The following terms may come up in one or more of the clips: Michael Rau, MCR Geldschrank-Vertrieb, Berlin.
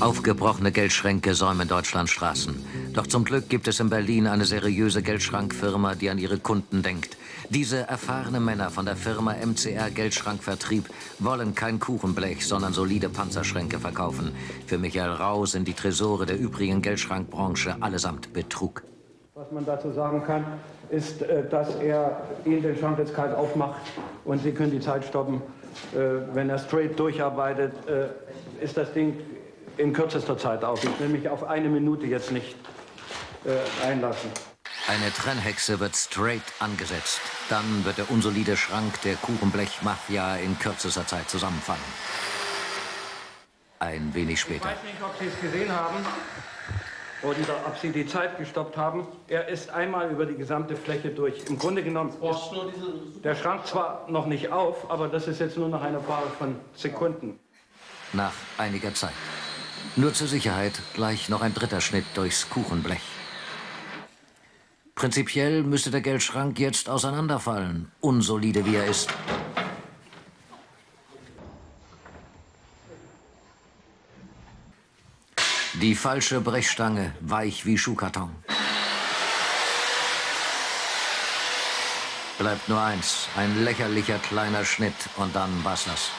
Aufgebrochene Geldschränke säumen Deutschlands Straßen. Doch zum Glück gibt es in Berlin eine seriöse Geldschrankfirma, die an ihre Kunden denkt. Diese erfahrenen Männer von der Firma MCR Geldschrank-Vertrieb wollen kein Kuchenblech, sondern solide Panzerschränke verkaufen. Für Michael Rau sind die Tresore der übrigen Geldschrankbranche allesamt Betrug. Was man dazu sagen kann, ist, dass er Ihnen den Schrank jetzt kalt aufmacht und Sie können die Zeit stoppen. Wenn er straight durcharbeitet, ist das Ding in kürzester Zeit auf. Ich will mich auf eine Minute jetzt nicht einlassen. Eine Trennhexe wird straight angesetzt. Dann wird der unsolide Schrank der Kuchenblech-Mafia in kürzester Zeit zusammenfallen. Ein wenig später. Ich weiß nicht, ob Sie es gesehen haben oder ob Sie die Zeit gestoppt haben. Er ist einmal über die gesamte Fläche durch. Im Grunde genommen ist der Schrank zwar noch nicht auf, aber das ist jetzt nur noch eine Frage von Sekunden. Nach einiger Zeit. Nur zur Sicherheit gleich noch ein dritter Schnitt durchs Kuchenblech. Prinzipiell müsste der Geldschrank jetzt auseinanderfallen, unsolide wie er ist. Die falsche Brechstange, weich wie Schuhkarton. Bleibt nur eins, ein lächerlicher kleiner Schnitt und dann war's das.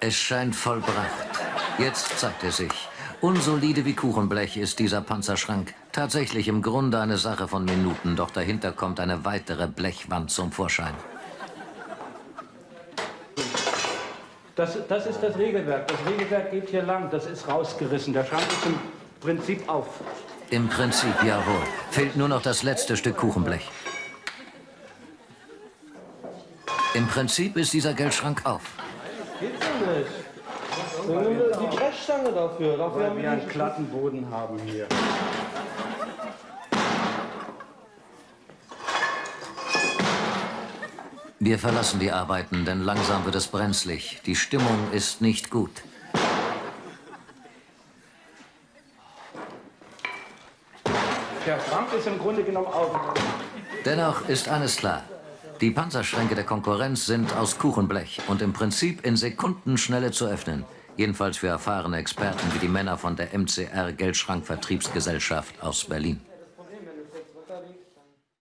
Es scheint vollbracht. Jetzt zeigt er sich. Unsolide wie Kuchenblech ist dieser Panzerschrank. Tatsächlich im Grunde eine Sache von Minuten, doch dahinter kommt eine weitere Blechwand zum Vorschein. Das ist das Regelwerk. Das Regelwerk geht hier lang. Das ist rausgerissen. Der Schrank ist im Prinzip auf. Im Prinzip, jawohl. Fehlt nur noch das letzte Stück Kuchenblech. Im Prinzip ist dieser Geldschrank auf. Gibt's nicht. Die Brechstange dafür. Dafür haben wir einen glatten Boden haben hier. Wir verlassen die Arbeiten, denn langsam wird es brenzlig. Die Stimmung ist nicht gut. Der Schrank ist im Grunde genommen auf. Dennoch ist eines klar. Die Panzerschränke der Konkurrenz sind aus Kuchenblech und im Prinzip in Sekundenschnelle zu öffnen. Jedenfalls für erfahrene Experten wie die Männer von der MCR Geldschrank-Vertriebsgesellschaft aus Berlin.